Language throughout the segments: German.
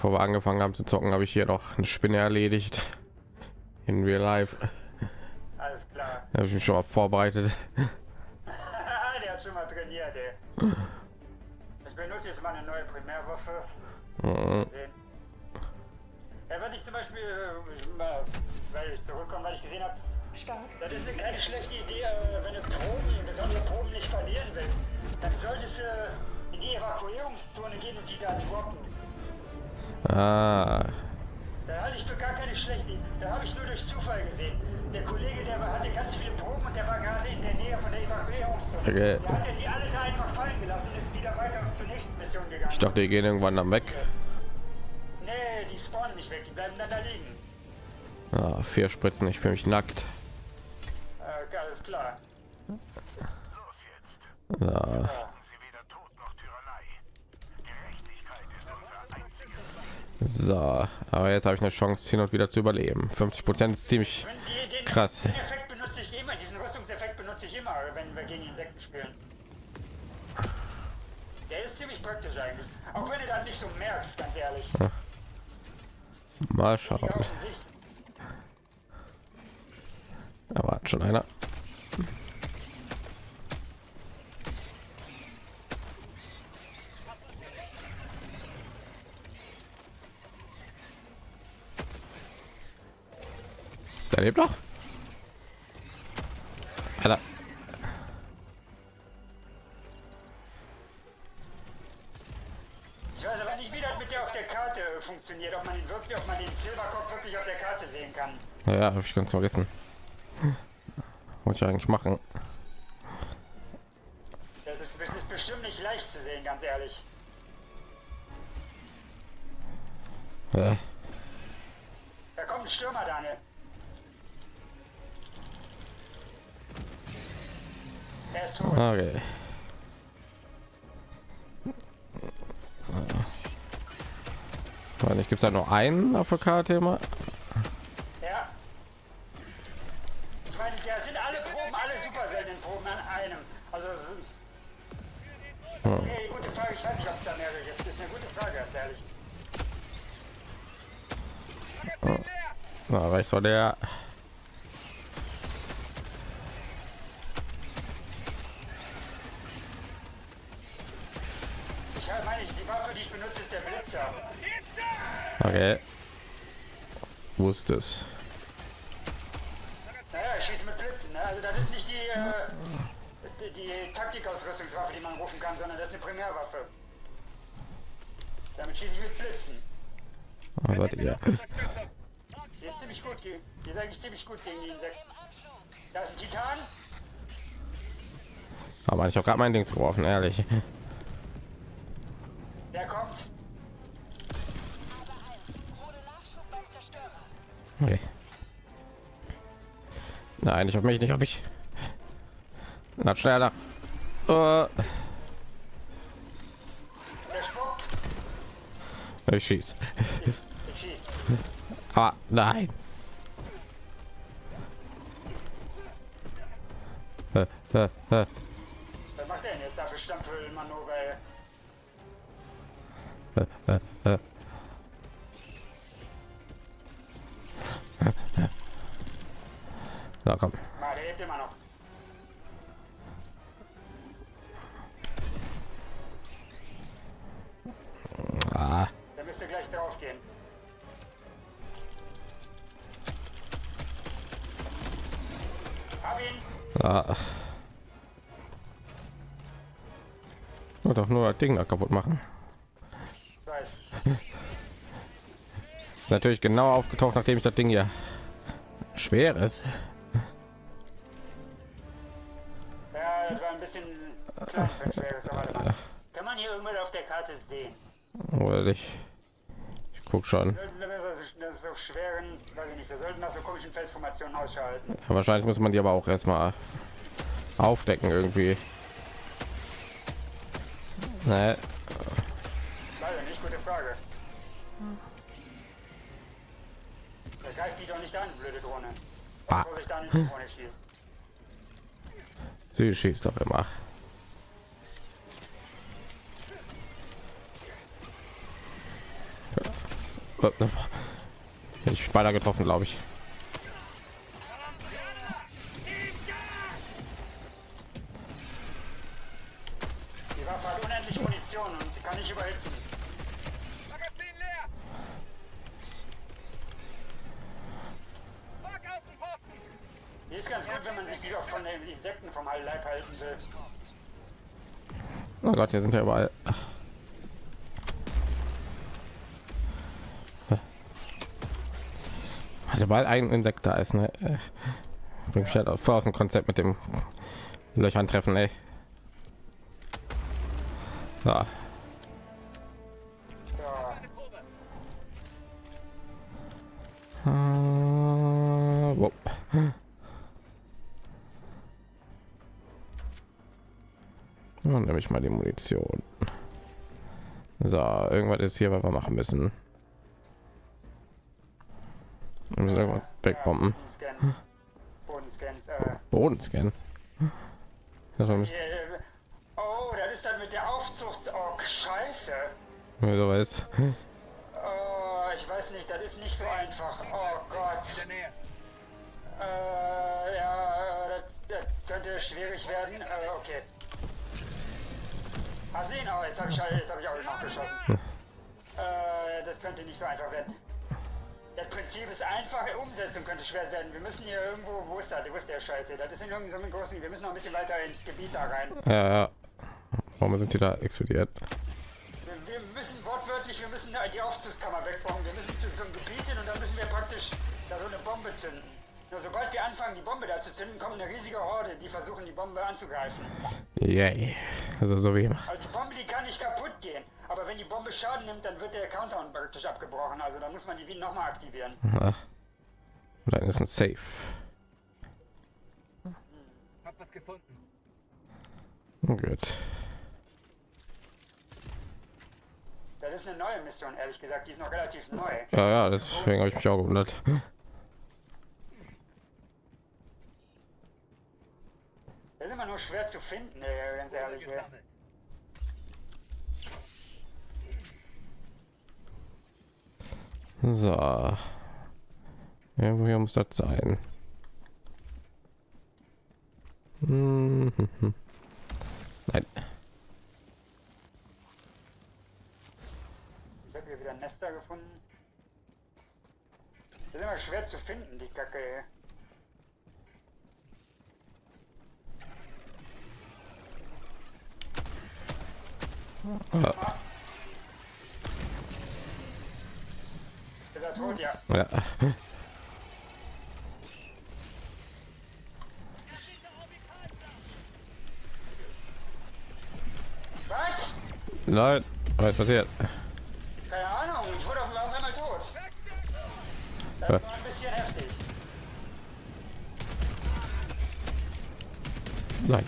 bevor wir angefangen haben zu zocken, habe ich hier noch eine Spinne erledigt in real life. Alles klar. Da habe ich mich schon mal vorbereitet. Der hat schon mal trainiert, ey. Ich benutze jetzt mal eine neue Primärwaffe. Ja, wenn ich zum Beispiel, weil ich zurückkomme, weil ich gesehen habe, das ist keine schlechte Idee, wenn du Proben, besondere Proben nicht verlieren willst, dann solltest du in die Evakuierungszone gehen und die da droppen. Ah. Da hatte ich für gar keine schlechte, da habe ich nur durch Zufall gesehen. Der Kollege, der hatte ganz viele Proben und der war gerade in der Nähe von der Evakuierungszone. Okay. Der hat ja die alle da einfach fallen gelassen und ist wieder weiter zur nächsten Mission gegangen. Ich dachte, die gehen irgendwann dann weg. Nee, die spawnen nicht weg, die bleiben dann da liegen. Ah, 4 Spritzen, ich fühle mich nackt. Alles klar. Los jetzt. So, aber jetzt habe ich eine Chance, hin und wieder zu überleben. 50% ist ziemlich krass. Diesen Rüstungseffekt benutze ich immer, wenn wir gegen Insekten spielen. Der ist ziemlich praktisch eigentlich. Auch wenn du das nicht so merkst, ganz ehrlich. Ja. Mal schauen. Da war schon einer. Der lebt noch. Alter. Ich weiß aber nicht, wie das mit der auf der Karte funktioniert, ob man ihn wirklich, ob man den Silberkopf wirklich auf der Karte sehen kann. Ja, habe ich ganz vergessen. Wollte ich eigentlich machen. Das ist bestimmt nicht leicht zu sehen, ganz ehrlich. Ja. Da kommt ein Stürmer, Daniel. Er ist tot. Okay. Weil ich gibt's da noch einen auf der Karte immer. Ja. Ich meine, da sind alle Proben, alle super seltenen Proben an einem. Also okay, gute Frage, ich weiß nicht, ob es da mehrere gibt. Das ist eine gute Frage, ganz ehrlich. Oh. Na, aber ich soll der. Die Waffe, die ich benutze, ist der Blitzer. Okay. Wo ist das? Naja, ich schieße mit Blitzen. Ne? Also das ist nicht die Taktikausrüstungswaffe, die man rufen kann, sondern das ist eine Primärwaffe. Damit schieße ich mit Blitzen. Oh, warte, ja. Die ist ziemlich gut, die ist eigentlich ziemlich gut gegen die Insekten. Da ist ein Titan. Aber ich habe gerade mein Ding geworfen, ehrlich. Der kommt. Okay. Nein, ich auf mich, nicht auf mich. Na, schneller. Ich schieß. Ah, nein. Was macht er denn jetzt dafür Stampfmanöver? Da kommt. Na, der lebt immer noch. Ah. Da müsst ihr gleich drauf gehen. Hab ihn. Ah. Nur doch nur das Ding da kaputt machen. Ist natürlich genau aufgetaucht, nachdem ich das Ding ja schwer ist. Ja, das war ein bisschen klein für ein schweres, aber kann man hier irgendwann auf der Karte sehen? Oder nicht? Ich guck schon. So schweren, weiß ich nicht, wir sollten das so komischen Felsformationen ausschalten. Ja, wahrscheinlich muss man die aber auch erstmal aufdecken irgendwie. Nee. Greift die doch nicht an, blöde Drohne. Ah. Vorsicht, da nicht die Drohne schießt. Sie schießt doch immer. Hätte ich beinahe getroffen, glaube ich. Die Waffe hat unendlich Munition und kann nicht überhitzen. Magazin leer. Die ist ganz gut, wenn man sich die auch von den Insekten vom Leib halten will. Oh Gott, hier sind ja überall. Sobald ein Insekt da ist, ne? Bring mich halt voll aus dem Konzept mit dem Löchern treffen, ey. So. Wow. Dann nehme ich mal die Munition. So, irgendwas ist hier, was wir machen müssen. Wir müssen irgendwann wegbomben. Bodenscan. Das war mich. Oh, das ist dann mit der Aufzucht. Oh, scheiße. Wieso weiß? Oh, ich weiß nicht, das ist nicht so einfach. Oh Gott. Ja, das könnte schwierig werden. Okay. Sehen, oh, jetzt habe ich auch noch geschossen. Das könnte nicht so einfach werden. Das Prinzip ist einfach, die Umsetzung könnte schwer werden. Wir müssen hier irgendwo, wo ist das? Wo ist der Scheiße? Das ist in irgendeinem großen, wir müssen noch ein bisschen weiter ins Gebiet da rein. Ja, ja. Warum sind die da explodiert? Wir müssen wortwörtlich, wir müssen die Aufzugskammer wegbomben. Wir müssen zu so einem Gebiet hin und dann müssen wir praktisch da so eine Bombe zünden. Nur sobald wir anfangen, die Bombe da zu zünden, kommt eine riesige Horde, die versuchen, die Bombe anzugreifen. Yay. Also so wie immer. Also die Bombe, die kann nicht kaputt gehen. Aber wenn die Bombe Schaden nimmt, dann wird der Countdown praktisch abgebrochen. Also dann muss man die wieder nochmal aktivieren. Ach. Dann ist ein Safe. Hab was gefunden. Gut. Das ist eine neue Mission, ehrlich gesagt. Die ist noch relativ neu. Ja, ja, deswegen habe ich mich auch gewundert. Das ist immer nur schwer zu finden, ganz ehrlich. So, irgendwo hier muss das sein. Nein. Ich habe hier wieder ein Nester gefunden. Das ist immer schwer zu finden, die Kacke. Ah. Ist er tot, ja. Ja. Was? Nein, was passiert? Keine Ahnung, ich wurde auf einmal tot. Das war ein bisschen heftig. Nein.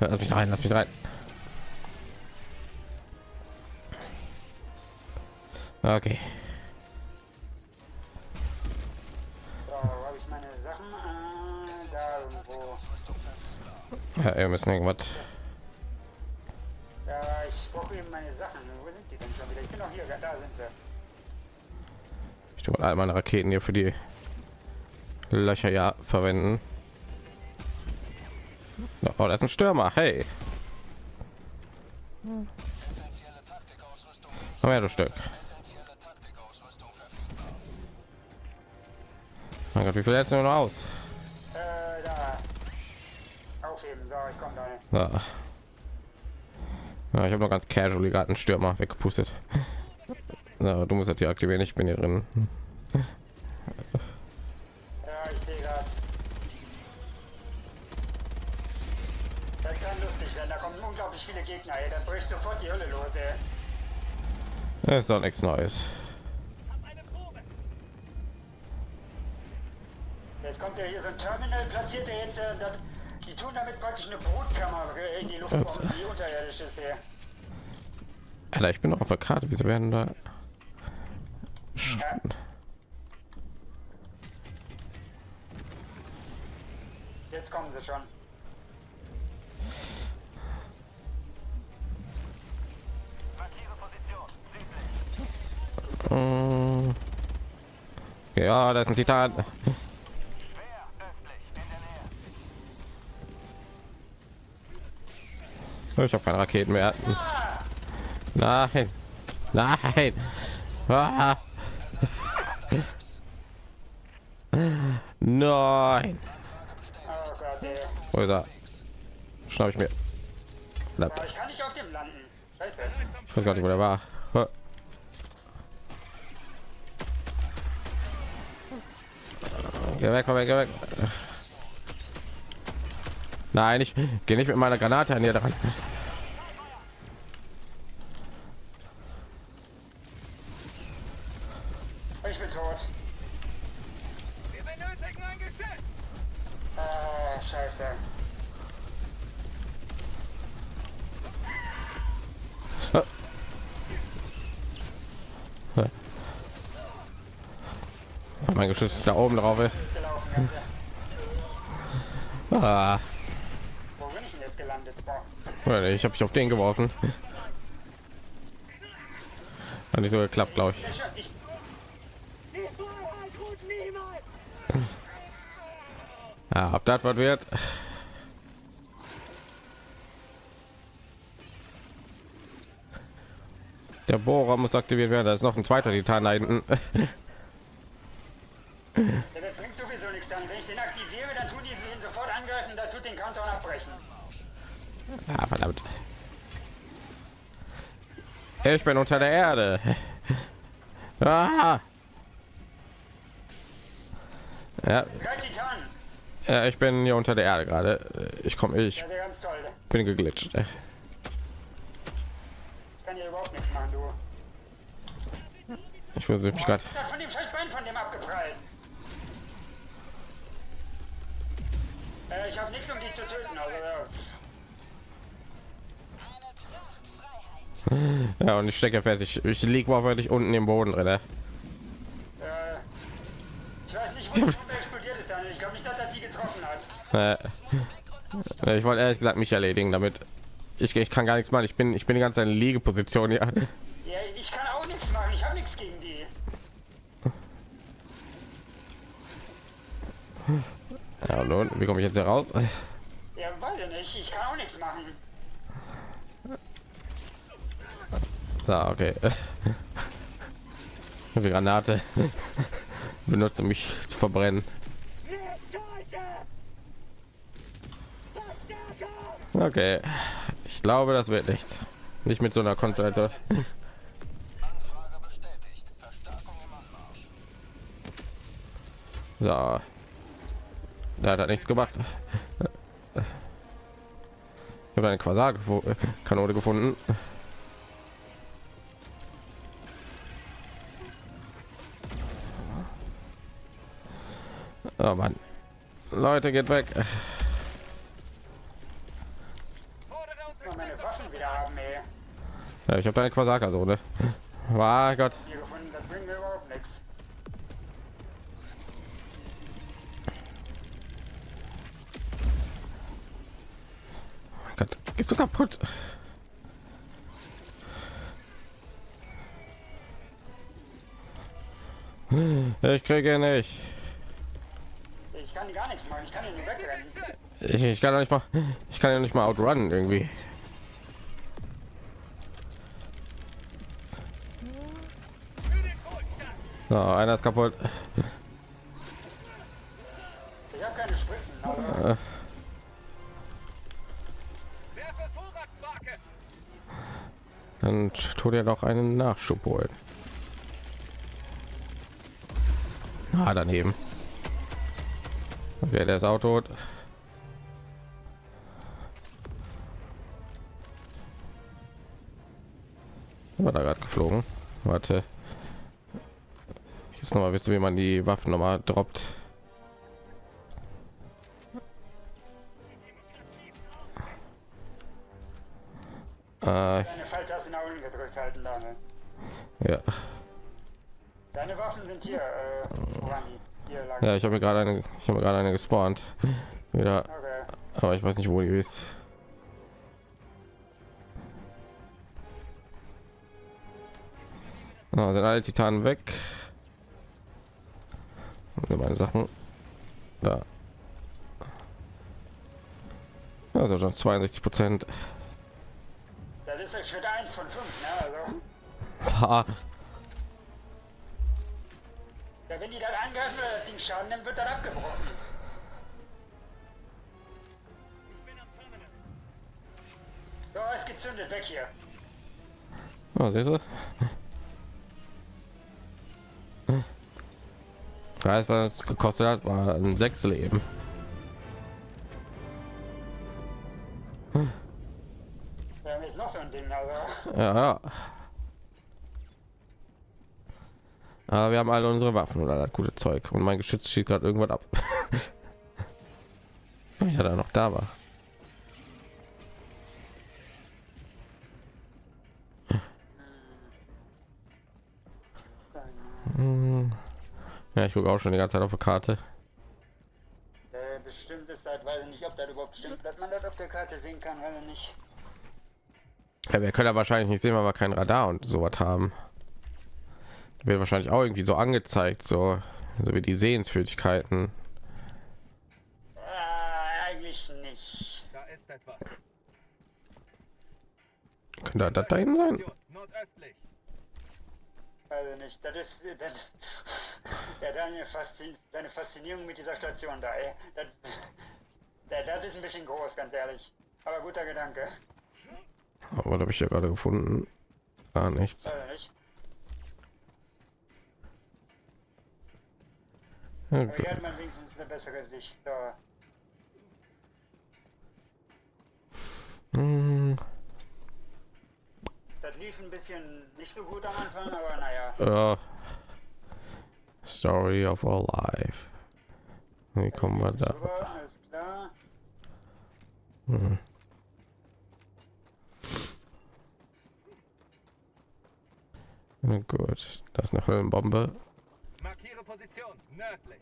Lass mich rein, lass mich rein. Okay. So, wo habe ich meine Sachen? Da irgendwo. Ja, wir müssen irgendwas. Ja, ich brauche eben meine Sachen. Wo sind die denn schon wieder? Ich bin auch hier, da sind sie. Ich tue all meine Raketen hier für die Löcher ja verwenden. Oh, das ist ein Stürmer. Hey, komm her, du Stück. Mein Gott, wie viel jetzt nur noch aus? Da. Aufheben, so, ich komm da. Ja. Ja, ich habe noch ganz casual gerade einen Stürmer weggepustet. Ja, du musst das hier aktivieren. Ich bin hier drin. Ja, ich sehe grad. Kann lustig werden, da kommen unglaublich viele Gegner, ey. Dann bricht sofort die Hölle los, ey. Das ist doch nichts Neues. Jetzt kommt ja hier so ein Terminal, platziert er jetzt, das, die tun damit praktisch eine Brutkammer in die Luft bomben, die unterirdisch ist hier. Alter, ich bin noch auf der Karte, wieso werden da... Ja. Jetzt kommen sie schon. Position. Ja, das ist ein Titan. Ich habe keine Raketen mehr. Nein, nein. Ah. Nein. Wo ist er? Schnapp ich mir. Bleibt. Ich kann nicht auf dem landen. Scheiße. Ich weiß gar nicht, wo der war. Geh weg, komm weg, geh weg. Nein, ich gehe nicht mit meiner Granate an dir dran. Ich bin tot. Wir benötigen ein Geschütz. Scheiße. Ah. Ah. Mein Geschütz ist da oben drauf. Ah. Wo bin ich denn jetzt gelandet? Boah. Ich habe mich auf den geworfen. Hat nicht so geklappt, glaube ich. Ja, ob das was wird. Der Bohrer muss aktiviert werden. Da ist noch ein zweiter Titan da hinten. Ja, das bringt sowieso nichts an. Wenn ich den aktiviere, dann tut die ihn sofort angreifen, da tut den Countdown abbrechen. Ah, verdammt. Ich bin unter der Erde. Ah. Ja. Ich bin hier unter der Erde gerade. Ich komme, ich bin geglitscht. Ich kann hier überhaupt nichts machen, du. Ich versuche mich gerade. Von dem scheiß Bein von dem abgeprallt. Ich habe nichts, um die zu töten. Also, ja, und ich stecke fest. Ich liege wahrscheinlich unten im Boden drin. Ich weiß nicht, wo explodiert ist. Ich glaube nicht, dass er die getroffen hat. Ich wollte ehrlich gesagt mich erledigen, damit ich kann gar nichts machen. Ich bin die ganze Zeit in Liegeposition. Ja. Ja, ich kann auch nichts machen. Ich habe nichts gegen die. Ja, und wie komme ich jetzt hier raus? Ja, wollte nicht. Ich kann auch nichts machen. Ja, okay. Die Granate. Benutzt, um mich zu verbrennen. Okay, ich glaube, das wird nichts. Nicht mit so einer Konstellation. So, da hat er nichts gemacht. Ich habe eine Quasar-Kanone gefunden. Oh Mann. Leute, geht weg. Ja, ich habe da eine Quasar-Kanone. Mein Gott. Mein Gott, gehst du kaputt? Ich kriege nicht. Ich kann gar nichts machen, ich kann ihn nicht wegrennen. Ich kann nicht mal, ich kann ja nicht mal outrunnen irgendwie. So, einer ist kaputt. Ich habe keine Spritzen. Dann tut er doch einen Nachschub holen. Ah, daneben. Okay, der ist auch tot. War da gerade geflogen. Warte. Ich muss noch mal wissen, wie man die Waffen noch mal droppt. Deine Pfeiltaste in Augen gedrückt halten lange. Ja. Deine Waffen sind hier. Ja, ich habe mir gerade eine gespawnt. wieder, aber ich weiß nicht, wo die ist. Oh, sind alle Titanen weg. Meine Sachen da, also schon 62%. Das ist Schritt 1 von 5, ne? Also. Ja, wenn die dann angreifen oder das Ding schaden, dann wird dann abgebrochen. So, es gezündet, weg hier. Oh, siehst du? Weiß, was es gekostet hat, war ein 6 Leben. Wir haben jetzt noch so ein Ding, aber ja, aber wir haben alle unsere Waffen oder das gute Zeug und mein Geschütz schießt gerade irgendwas ab. Ich hatte noch da war. Ja, ich gucke auch schon die ganze Zeit auf der Karte. Bestimmt ist halt, weiß ich nicht, ob das überhaupt stimmt, dass man das auf der Karte sehen kann, weil nicht. Ja, wir können ja wahrscheinlich nicht sehen, weil wir kein Radar und so was haben. Wird wahrscheinlich auch irgendwie so angezeigt, so wie die Sehenswürdigkeiten. Eigentlich nicht. Da ist etwas. Könnte das da hinten sein? Nordöstlich. Also nicht, das ist das, der Daniel seine Faszinierung mit dieser Station da, ey. Das ist ein bisschen groß, ganz ehrlich. Aber guter Gedanke. Aber da habe ich ja gerade gefunden. Gar nichts. Also nicht. Ja, aber hier hat man wenigstens eine bessere Sicht. So. Das lief ein bisschen nicht so gut am Anfang, aber naja. Story of our life. Wie kommen wir da? Alles klar. Na gut, das ist eine Höllenbombe. Markiere Position nördlich.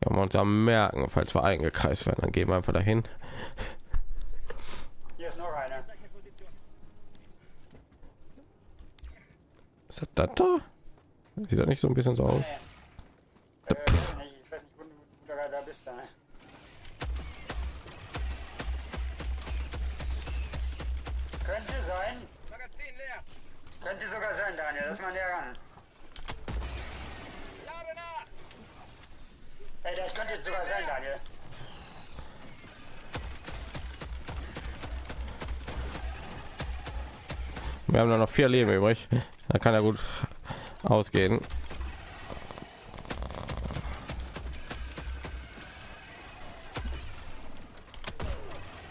Kann man uns am merken, falls wir eingekreist werden, dann gehen wir einfach dahin. Hier ist noch einer. Ist das da? Sieht das nicht so ein bisschen so aus? Nee. Ich weiß nicht, wo du da bist, da. Könnte sein. Magazin leer. Könnte sogar sein, Daniel, dass man näher ran. Ey, das könnte jetzt sogar sein, Daniel. Wir haben noch 4 Leben übrig. Da kann er gut ausgehen.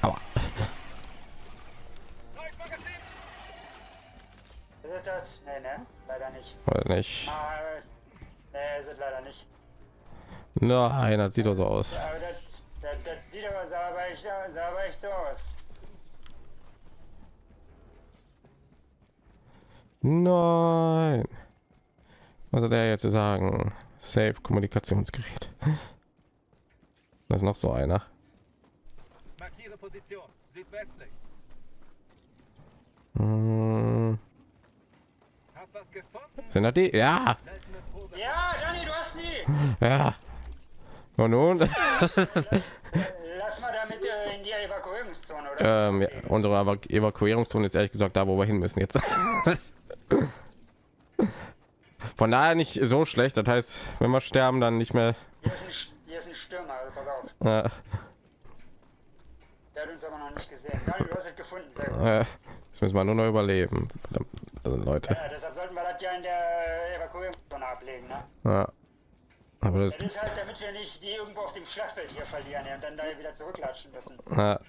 Aber ist das? Nee, ne? Leider nicht. Leider nicht. Nee, ist leider nicht. Nein, das sieht doch so aus. Ja, aber das sieht aber sah aber echt so aus. Nein. Was hat er jetzt zu sagen? Safe Kommunikationsgerät. Da ist noch so einer. Markiere Position südwestlich. Hab was gefunden? Sind das die? Ja. Ja, Johnny, du hast sie. Ja. Und nun lass mal damit in die Evakuierungszone, oder? Ja, unsere Evakuierungszone ist ehrlich gesagt da, wo wir hin müssen jetzt. Von daher nicht so schlecht. Das heißt, wenn wir sterben, dann nicht mehr. Hier ist ein Stürmer, also pass auf. Ja. Der hat uns aber noch nicht gesehen. Ja, du hast es gefunden. Sehr gut. Ja, jetzt müssen wir nur noch überleben. Verdammt, also Leute. Ja, deshalb sollten wir das ja in der Evakuierungszone ablegen, ne? Ja. Aber das ist halt, damit wir nicht die irgendwo auf dem Schlachtfeld hier verlieren, ja, und dann da wieder zurücklatschen müssen. Ja,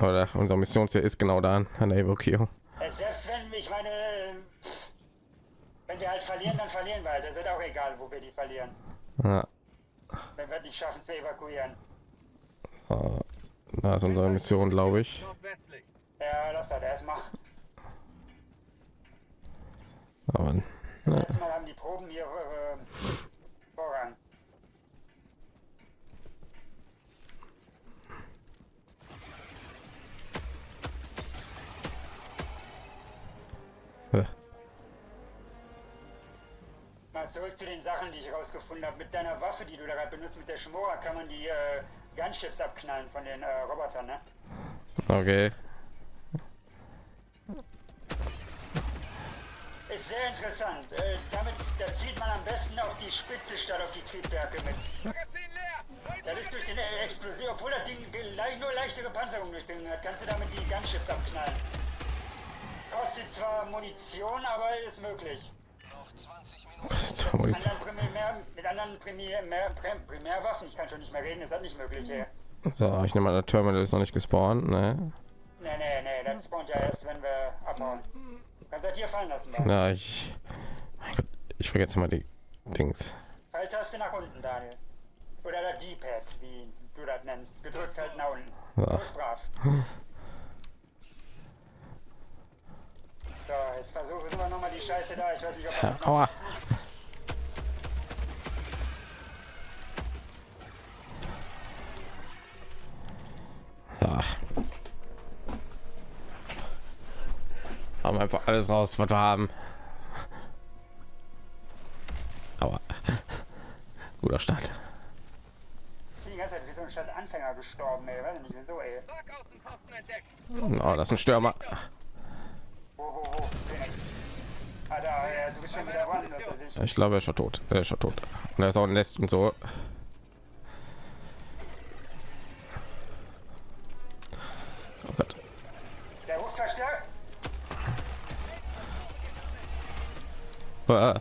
oder unser Missionsziel ist genau da an der Evakuierung. Selbst wenn, ich meine, wenn wir halt verlieren, dann verlieren wir halt. Das ist auch egal, wo wir die verlieren. Ja. Wenn wir nicht schaffen zu evakuieren. Oh, da ist unsere Mission, glaube ich. Ja, das hat erstmal. Aber erstmal haben die Proben hier zurück zu den Sachen, die ich rausgefunden habe. Mit deiner Waffe, die du da gerade benutzt, mit der Schmora, kann man die Gunships abknallen von den Robotern, ne? Okay. Ist sehr interessant. Damit da zieht man am besten auf die Spitze statt auf die Triebwerke mit. Das ist durch den Explosion, obwohl das Ding nur leichte Panzerung durchdringen hat, kannst du damit die Gunships abknallen. Kostet zwar Munition, aber ist möglich. Noch 20 Minuten. Mit anderen Primärwaffen, ich kann schon nicht mehr reden, ist das nicht möglich, ey. So, ich nehme mal, der Terminal ist noch nicht gespawnt, ne? Nee, das spawnt ja erst, wenn wir abhauen. Kannst du dir fallen lassen, Daniel? Na, ich vergesse mal die Dings. Pfeiltaste nach unten, Daniel. Oder der D-Pad, wie du das nennst. Gedrückt halt nach unten. Ja. So brav. So, jetzt versuchen wir nochmal die Scheiße da. Ich weiß nicht, ob das noch ist. Haben einfach alles raus, was wir haben. Aber guter Start. Ich bin die ganze Zeit wie so ein Stadtanfänger gestorben, ey. Weiß nicht wieso, ey. Oh, das ist ein Stürmer. Wo? Du bist schon wieder dran. Ich glaube, er ist schon tot. Und er ist auch ein Nest und so. Oh Gott. Der ruft verstärkt. Okay,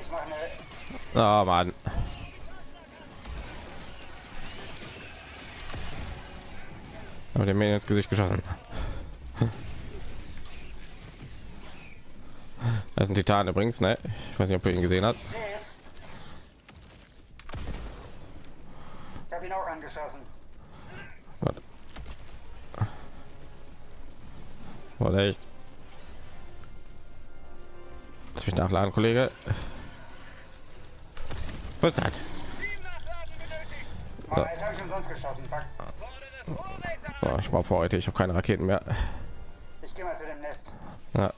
ich mache eine. Oh Mann. Aber der mir ins Gesicht geschossen. Das ist ein Titan übrigens, ne? Ich weiß nicht, ob ihr ihn gesehen habt. Ich habe ihn auch angeschossen. Warte. Oder echt? Lass mich nachladen, Kollege. Was ist das? So. So, ich war vor heute. Ich habe keine Raketen mehr. Ich gehe mal zu dem Nest. Ja.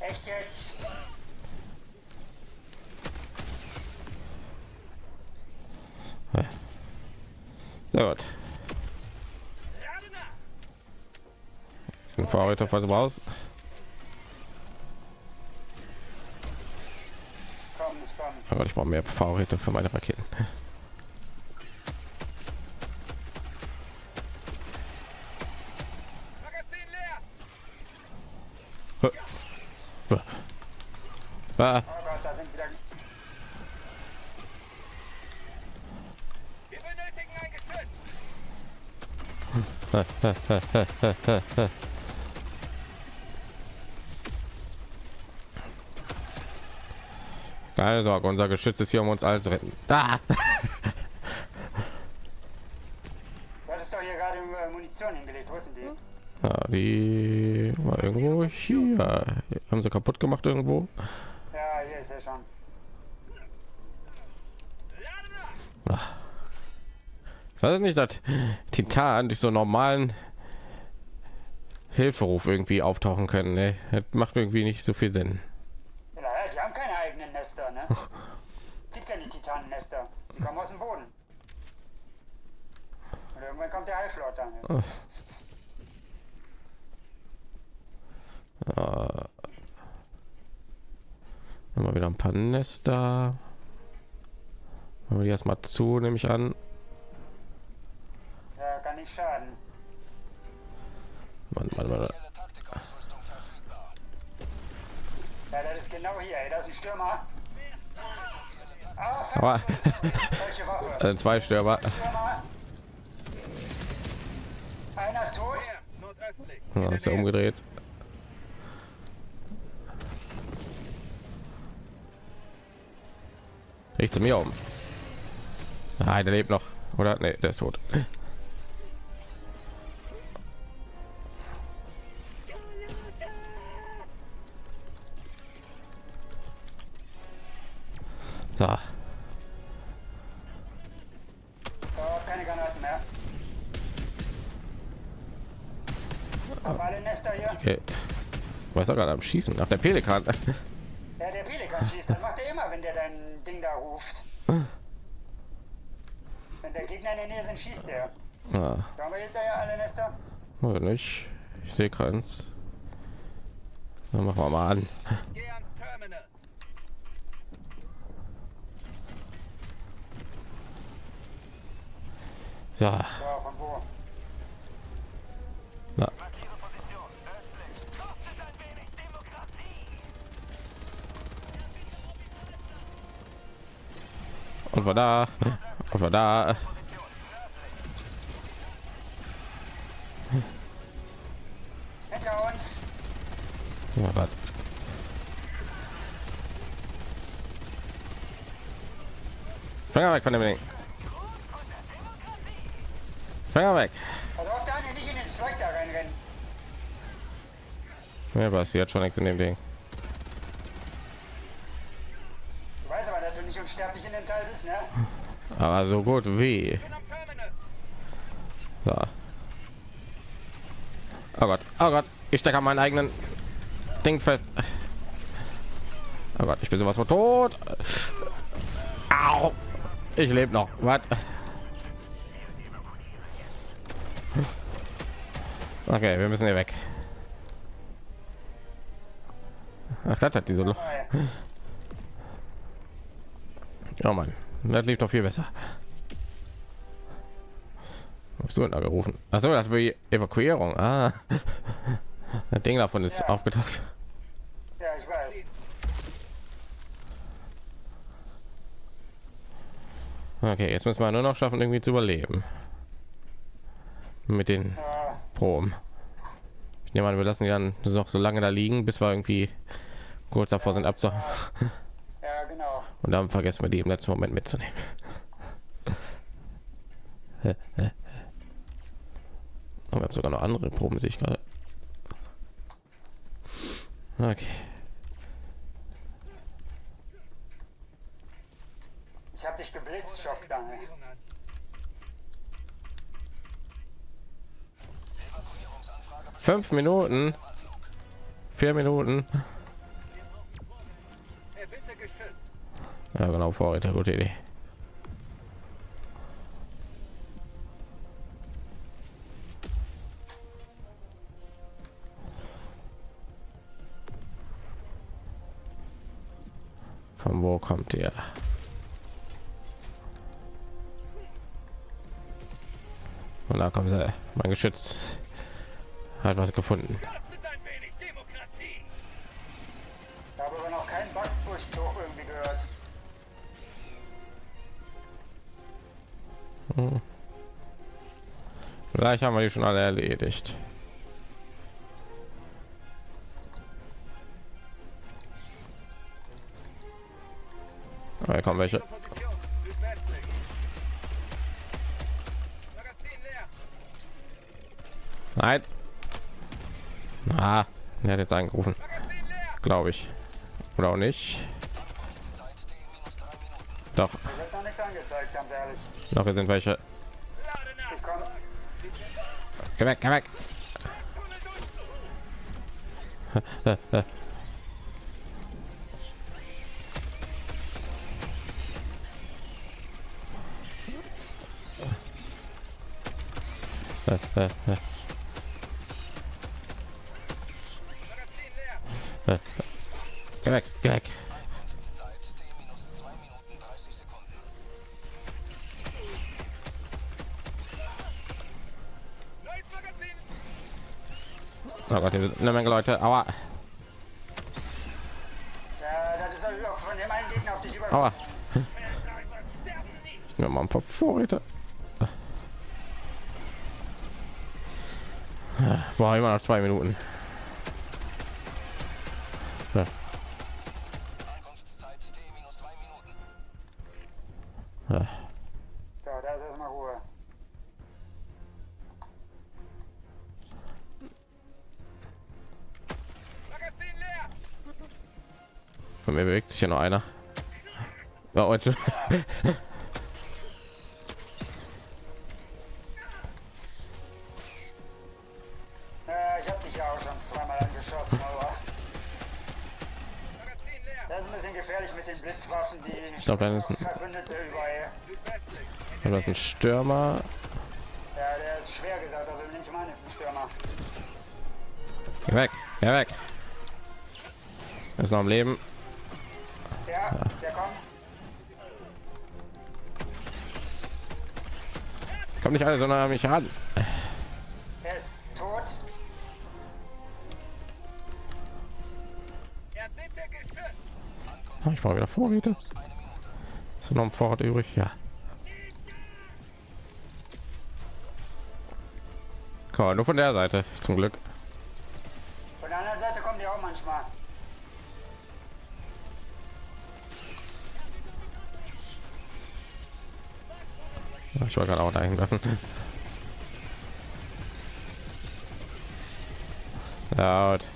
Echt jetzt? Ja. Sehr gut. Ich bin Vorräte, falls du brauchst. Aber ich brauche mehr Vorräte für meine Raketen. Ah. Keine Sorge, unser Geschütz ist hier, um uns alles zu retten. Ah. Du hattest doch hier gerade Munition hingelegt, wo sind die? Ja, die war irgendwo hier. Haben sie kaputt gemacht irgendwo? Ja, hier ist er schon. Ach. Ich weiß nicht, dass Titan durch so einen normalen Hilferuf irgendwie auftauchen können. Ne? Das macht irgendwie nicht so viel Sinn. Ja, die haben keine eigenen Nester, ne? Gibt keine Titanennester. Die kommen aus dem Boden. Und irgendwann kommt der Heilflot dann. Ne? Mal wieder ein paar Nester. Machen wir die erstmal zu, nehme ich an. Kann nicht schaden. Mann. Ja, das ist genau hier, ey. Das ist ein Stürmer. Ah, falsche Waffe. Also zwei Stürmer. Einer ist tot. Ja, ist er umgedreht. Richte mir um. Nein, der lebt noch, oder? Nee, der ist tot. So. Oh, keine Granaten mehr. Okay. Ich weiß auch gerade am Schießen. Nach der Pelikan. Ja, der Pelikan schießt. Dann macht er immer, wenn der dein Ding da ruft. Wenn der Gegner in der Nähe sind, schießt er. Ah. Da haben wir jetzt ja alle Nester. Oder nicht? Ich sehe keins. Dann machen wir mal an. Geh ans Terminal. So. Ja, von wo? Na. Und war da. Und war da. Hinter uns. Oh Gott. Fänger weg von dem Ding. Fänger weg. Also auf der anderen nicht in den Strike da reinrennen. Ja, passiert schon nichts in dem Ding. Du weißt aber, dass du nicht unsterblich in den Teil bist, ne? Aber so gut wie. So. Oh Gott, ich stecke an meinen eigenen Ding fest. Oh Gott, ich bin sowas von tot. Au, ich lebe noch. Was? Okay, wir müssen hier weg. Ach, das hat diese Loch. Oh Mann, das lief doch viel besser. Was du denn da gerufen? Also das war die Evakuierung. Ah. Das Ding davon ist ja aufgetaucht. Ja, ich weiß. Okay, jetzt müssen wir nur noch schaffen, irgendwie zu überleben. Mit den Proben. Ich nehme an, wir lassen die dann noch so lange da liegen, bis wir irgendwie kurz davor sind abzuhauen. Ja, genau. Und dann vergessen wir die im letzten Moment mitzunehmen. Aber wir haben sogar noch andere Proben, sehe ich gerade. Okay. Ich habe dich geblitzt, Schock, danke. Minuten. 4 Minuten. Ja, genau, Vorräte, gute Idee. Von wo kommt ihr? Und da kommt sie. Mein Geschütz hat was gefunden. Da habe aber noch keinen Backdurchbruch irgendwie gehört. Hm. Vielleicht haben wir die schon alle erledigt. Da kommen welche. Nein. Ah, er hat jetzt angerufen, glaube ich, oder auch nicht. Doch. Doch, hier sind welche. Geh weg, geh weg. Geh weg, geh weg. Oh Gott, hier sind eine Menge Leute. Aua. Aua. Ich nehme mal ein paar Vorräte. War immer noch 2 Minuten. Ja. Ja. So, da ist erstmal Ruhe. Von mir bewegt sich ja noch einer. Ja, heute. gleich mit den Blitzwaffen, die ich glaube, da ist ein Verbündete überall. Oder ein Stürmer. Ja, der ist schwer gesagt, also nicht mein ist ein Stürmer. Geh weg, geh weg. Er ist noch am Leben. Ja, der kommt. Kommt nicht alle, sondern mich an. Er ist tot. Ich brauche wieder Vorräte. Ist noch ein Vorrat übrig? Ja. Komm, nur von der Seite, zum Glück. Von der anderen Seite kommen die auch manchmal. Ich war gerade auch dahin greifen. Laut. Ja,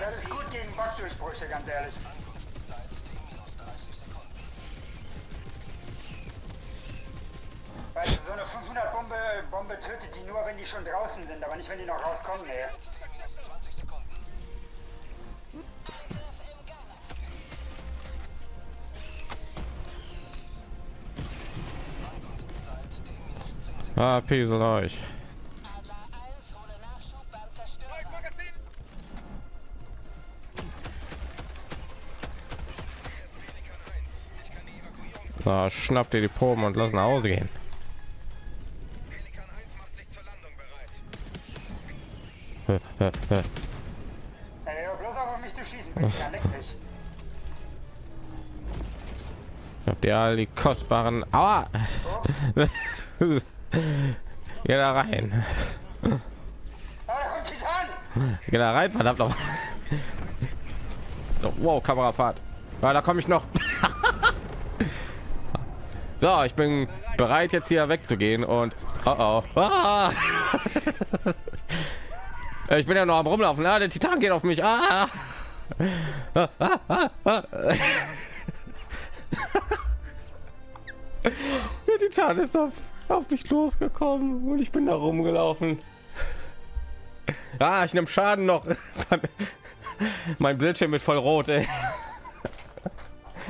das ist gut gegen Backdurchbrüche, ganz ehrlich. Weil so eine 500 Bombe tötet die nur, wenn die schon draußen sind, aber nicht wenn die noch rauskommen. Nee. Ah, piesel euch. So, schnappt ihr die Proben und lass nach Hause gehen. Bloß auf mich zu schießen, bin ich ja lecklich. Habt ihr all die kostbaren... Aua! Geh da rein. Geh da rein, verdammt noch. So, wow, Kamerafahrt. Ja, da komme ich noch. So, ich bin bereit, jetzt hier wegzugehen und... Oh, oh. Ah. Ich bin ja noch am Rumlaufen. Ah, der Titan geht auf mich. Ah. Ah, ah, ah, ah. Der Titan ist auf mich losgekommen und ich bin da rumgelaufen. Ah, ich nehme Schaden noch. Mein Bildschirm wird voll rot, ey.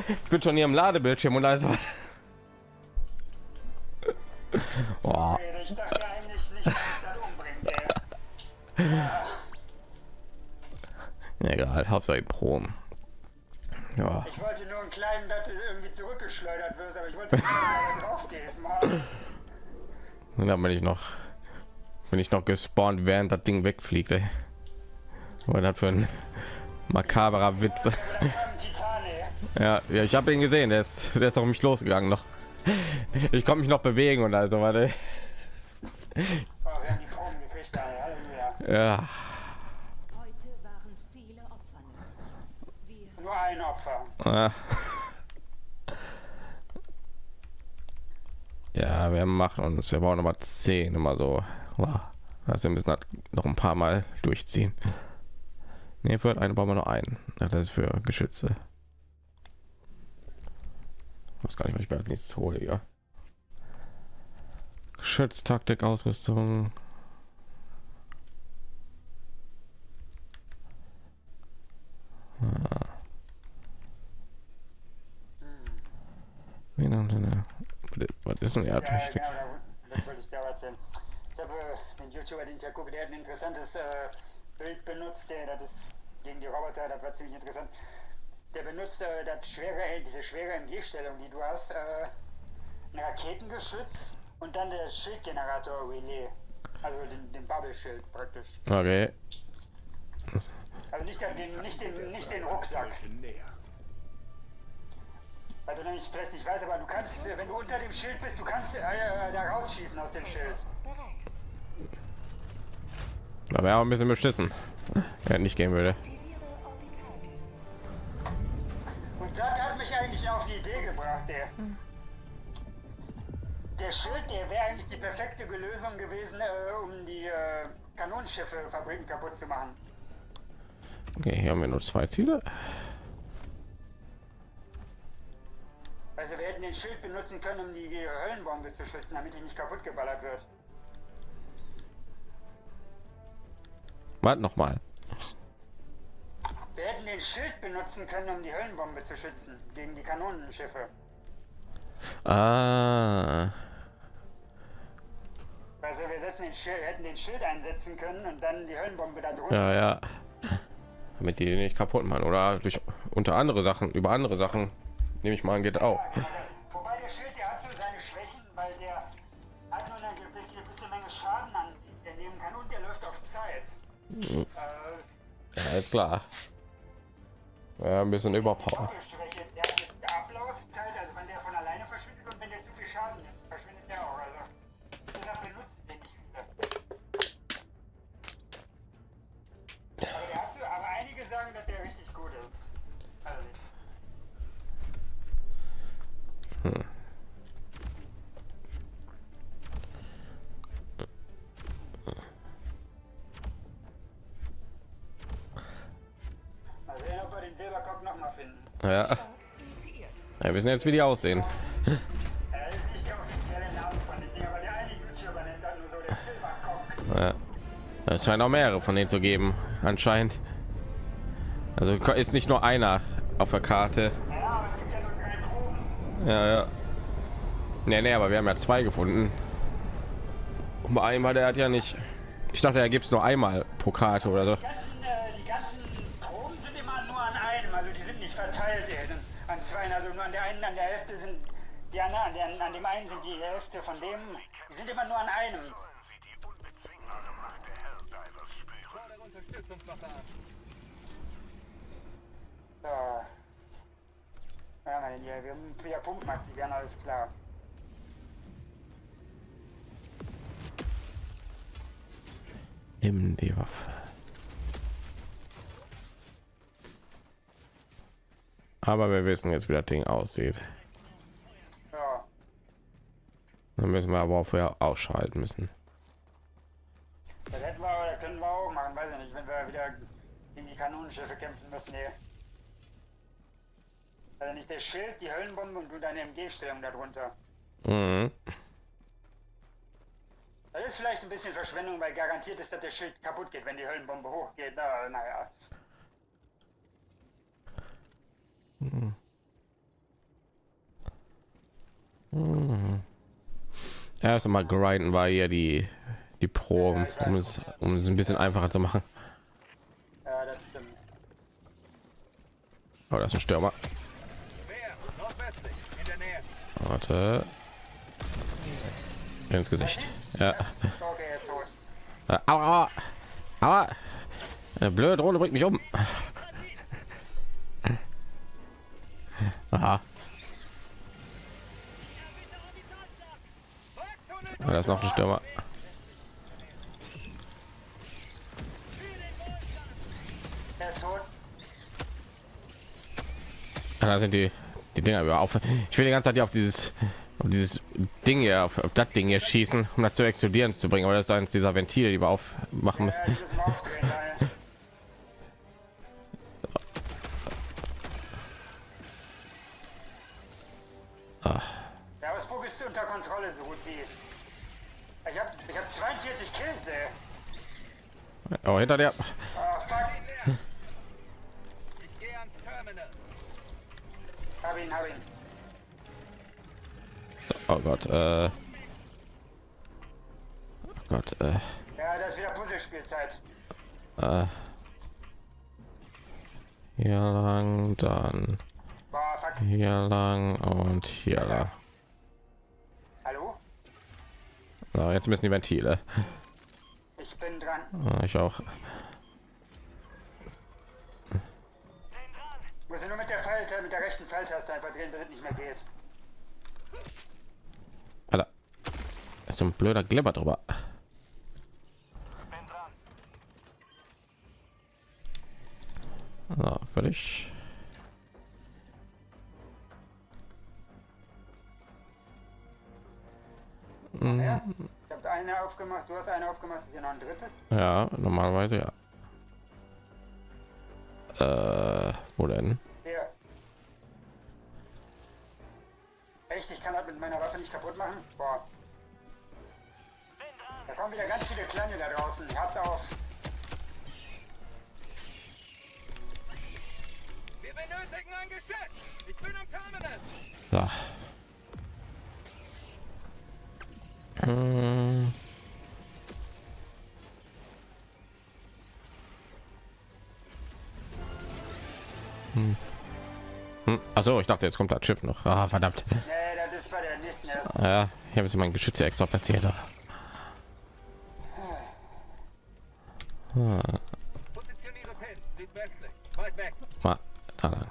Ich bin schon hier im Ladebildschirm und alles was. Oh. Egal, Hauptsache Prom. Ja. Ich wollte nur einen kleinen, dass du irgendwie zurückgeschleudert wirst, aber ich wollte drauf gehst, Mann. Und dann bin ich noch gespawnt, während das Ding wegfliegt, ey. Was hat für ein makaberer Witz. Ja, ja, ich habe ihn gesehen, der ist auf mich losgegangen noch. Ich konnte mich noch bewegen und also warte. Ja. Heute waren viele Opfer. Nur ein Opfer. Ja. Ja, wir machen uns, wir brauchen aber 10 immer so. Wow. Also wir müssen halt noch ein paar Mal durchziehen. Ne, für eine brauchen wir noch einen. Ja, das ist für Geschütze. Ich weiß gar nicht, was ich mir als nächstes hole. Ja. Geschütztaktik, Ausrüstung. Ah. Wie denn? Was ist denn ja, wichtig? Ja, wollte ich dir erzählen. Ich habe den YouTuber, den ich ja gucke, der hat ein interessantes Bild benutzt. Das ist gegen die Roboter, das war ziemlich interessant. Der benutzt das schwere, diese schwere MG-Stellung, die du hast, ein Raketengeschütz und dann der Schildgenerator Relais, also den Bubble-Schild praktisch. Okay. Also nicht den Rucksack. Weil du nämlich vielleicht nicht weißt, aber du kannst, wenn du unter dem Schild bist, du kannst da rausschießen aus dem Schild. Da wäre auch ein bisschen beschissen, wenn nicht gehen würde. Und das hat mich eigentlich auf die Idee gebracht, der Schild, der wäre eigentlich die perfekte Lösung gewesen, um die Kanonenschiffe Fabriken kaputt zu machen. Okay, hier haben wir nur 2 Ziele. Also wir hätten den Schild benutzen können, um die Höllenbombe zu schützen, damit die nicht kaputt geballert wird. Warte nochmal. Wir hätten den ein Schild benutzen können, um die Höllenbombe zu schützen, gegen die Kanonenschiffe. Ah. Also wir hätten den Schild einsetzen können und dann die Höllenbombe da drunter. Ja, ja. Damit die nicht kaputt machen oder durch unter andere Sachen, über andere Sachen, nehme ich mal an, geht ja, auch. Genau. Wobei der Schild, der hat so seine Schwächen, weil der hat nur eine gewisse Menge Schaden an, der nehmen kann und der läuft auf Zeit. Mhm. Ja, ist klar. Ja, ein bisschen überpower. Der hat jetzt eine Ablaufzeit, also wenn der von alleine verschwindet und wenn der zu viel Schaden nimmt, verschwindet der auch. Also deshalb benutzt den nicht viele. Aber, aber einige sagen, dass der richtig gut ist. Also nicht. Hm. Ja. Wir wissen jetzt, wie die aussehen. Das ist nicht der offizielle Name von denen, aber der eine YouTuber nennt dann nur so der Silbercock. Ja. Es scheint auch mehrere von denen zu geben, anscheinend. Also ist nicht nur einer auf der Karte. Ja, aber es gibt ja nur 3 Proben. Ja, ja. Nee, nee, aber wir haben ja 2 gefunden. Und bei einem, der hat ja nicht. Ich dachte, er gibt es nur einmal pro Karte oder so. Verteilt an 2, also nur an der einen, an der Hälfte sind die anderen, an dem einen sind die Hälfte von dem, die sind immer nur an einem. Ja. Ja, wir haben wieder Pumpen aktivieren, alles klar. Nimm die Waffe. Aber wir wissen jetzt, wie das Ding aussieht. Ja. Dann müssen wir aber auch vorher ausschalten müssen. Das hätten wir, das können wir auch machen, weiß ich nicht, wenn wir wieder gegen die Kanonenschiffe kämpfen müssen. Nee. Also nicht der Schild, die Höllenbombe und du deine MG-Stellung darunter. Mhm. Das ist vielleicht ein bisschen Verschwendung, weil garantiert ist, dass der Schild kaputt geht, wenn die Höllenbombe hochgeht. Na, naja. Hm. Hm. Erst mal grinden war hier die Proben, ja, um es ein bisschen einfacher zu machen. Ja, das stimmt. Oh, das ist ein Stürmer. Warte. Ins Gesicht. Ja. Aua, aua. Eine blöde Drohne bringt mich um. Aha. Oh, da ist noch ein Stürmer. Er ist tot. Da sind die Dinger über auf. Ich will die ganze Zeit hier auf dieses Ding hier, auf das Ding hier schießen, um das zu explodieren zu bringen. Aber das ist eins dieser Ventile, die wir aufmachen müssen. Ja, unter Kontrolle so gut wie. Ich hab 42 Kills, ey. Oh, hinter dir. Oh, fuck. Ich gehe ans Terminal. Hab ihn. Oh Gott, Ja, das ist wieder Puzzlespielzeit. Hier lang, dann. Boah, fuck. Hier lang und hier lang. So, jetzt müssen die Ventile. Ich bin dran. Oh, ich auch. Muss nur mit der Pfeiltaste, mit der rechten Pfeiltaste einfach drehen, bis es nicht mehr geht. Alter. Ist so ein blöder Glibber drüber. Ich bin dran. So, völlig. Ja, ich habe eine aufgemacht, du hast eine aufgemacht, ist ja noch ein drittes. Ja, normalerweise ja. Wo denn? Hier. Echt, ich kann das mit meiner Waffe nicht kaputt machen? Boah. Da kommen wieder ganz viele Kleine da draußen. Herz auf. Wir benötigen ein Geschütz. Ich bin am Terminal. So. Also ich dachte, jetzt kommt das Schiff noch. Ah, verdammt. Nee, das ist bei der nächsten erst. Ja, ich habe jetzt mein Geschütz extra platziert. Positioniere Pin südwestlich, weit weg. Mal da lang.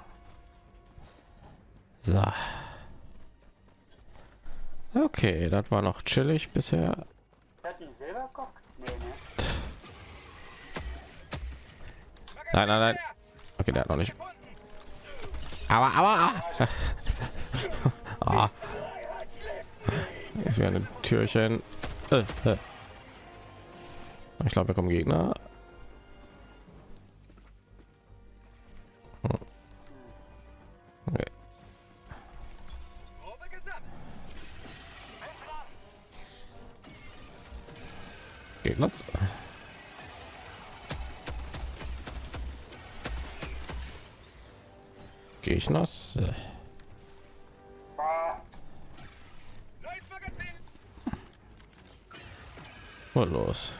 So. Okay, das war noch chillig bisher. Nein, nein, nein. Okay, der hat noch nicht. Aber. Ah. Ist wie ein Türchen. Ich glaube, da kommen Gegner. Okay. Gegner. Was los?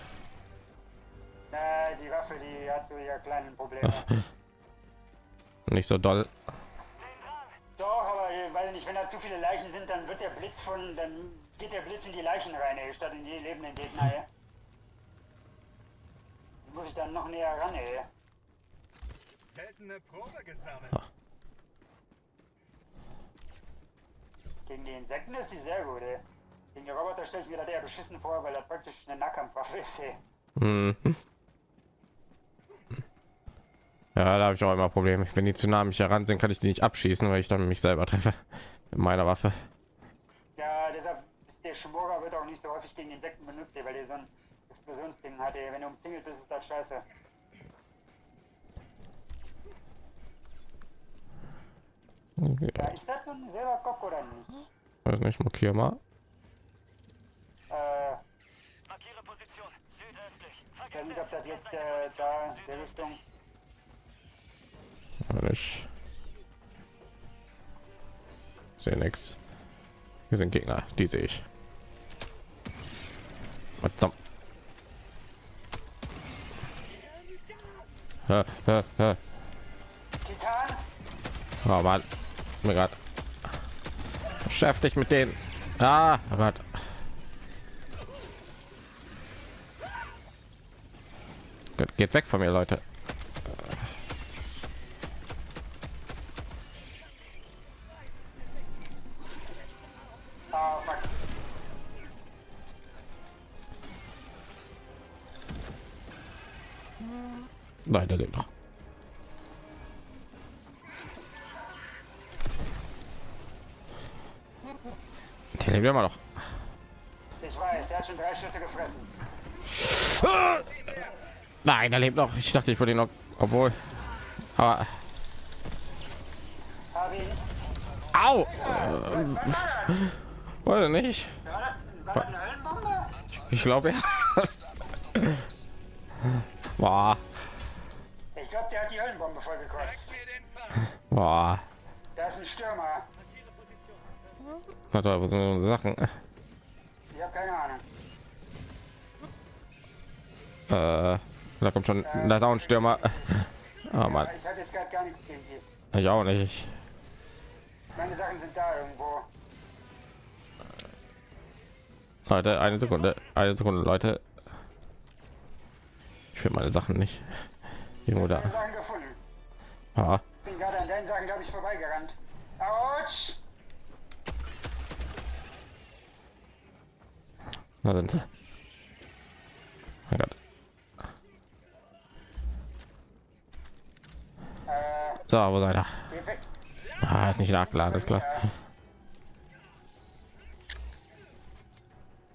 Die Waffe, die hat so ihr kleinen Probleme. Nicht so doll. Doch, aber weil nicht, wenn da zu viele Leichen sind, dann wird der Blitz von, dann geht der Blitz in die Leichen rein, ey, statt in die lebenden Gegner. Ey. Muss ich dann noch näher ran, ey. Seltene Probe gesammelt. Gegen die Insekten ist sie sehr gut, ey. Gegen die Roboter stelle ich mir da der beschissen vor, weil das praktisch eine Nahkampfwaffe ist, ey. Ja, da habe ich auch immer Probleme. Wenn die Tsunami mich heran sind, kann ich die nicht abschießen, weil ich dann mich selber treffe mit meiner Waffe. Ja, deshalb ist der Schmorer wird auch nicht so häufig gegen Insekten benutzt, weil der so ein Explosionsding hat. Wenn du umzingelt bist, ist das scheiße. Okay. Ja, ist das so ein selber Kopf oder nicht? Weiß nicht, markier mal. Markiere Position südöstlich. Vergiss nicht, ob das jetzt da in der Richtung. Ich sehe nichts. Hier sind Gegner, die sehe ich. Was zum? Titan? Oh Mann, mir gerade beschäftigt mit denen. Ah, oh Gott. Gott, geht weg von mir, Leute. Nein, der lebt noch. Der lebt immer noch. Ich weiß, der hat schon 3 Schüsse gefressen. Ah! Nein, der lebt noch. Ich dachte, ich würde ihn noch... Obwohl... Aber... Au! Wollte nicht. Ich glaube, ja. Boah. Ich glaube, der hat die Höllenbombe vollgekotzt. Boah. Da ist ein Stürmer. Warte, was sind unsere Sachen? Ich habe keine Ahnung. Da kommt schon, da ist auch ein Stürmer. Oh Mann. Ich hatte jetzt gerade gar nichts gegen die. Ich auch nicht. Meine Sachen sind da irgendwo. Leute, eine Sekunde, Leute. Ich will meine Sachen nicht. Irgendwo da. Ah. Bin gerade an deinen Sachen, glaube ich, vorbeigerannt. Autsch! Da sind sie. Oh Gott. So, wo seid ihr? Ah, ist nicht nachgeladen, ist klar.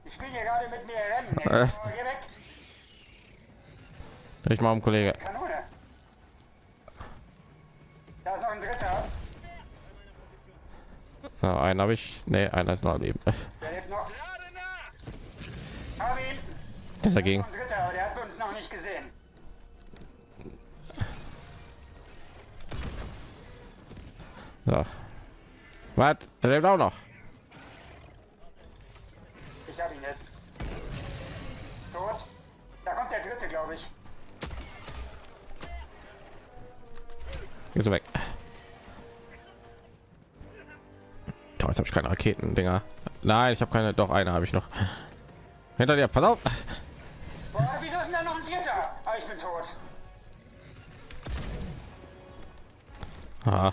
Ich spiele hier gerade mit mir rennen. Geh weg. Ich mal um Kollege. Kanone. Da ist noch ein Dritter. So, einen habe ich. Nee, einer ist noch am Leben. Der lebt noch. Hab ihn. Das ist dagegen. Dritter, aber der hat uns noch nicht gesehen. So. Was? Er lebt auch noch. Ich habe ihn jetzt. Tot. Da kommt der dritte, glaube ich. Gehst du weg. Oh, jetzt habe ich keine Raketen-Dinger. Nein, ich habe keine. Doch, eine habe ich noch. Hinter dir, pass auf. Boah, wieso ist denn da noch ein Vierter? Ah, ich bin tot. Ah.